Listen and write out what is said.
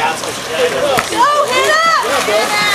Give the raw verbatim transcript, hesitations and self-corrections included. Go, hit up!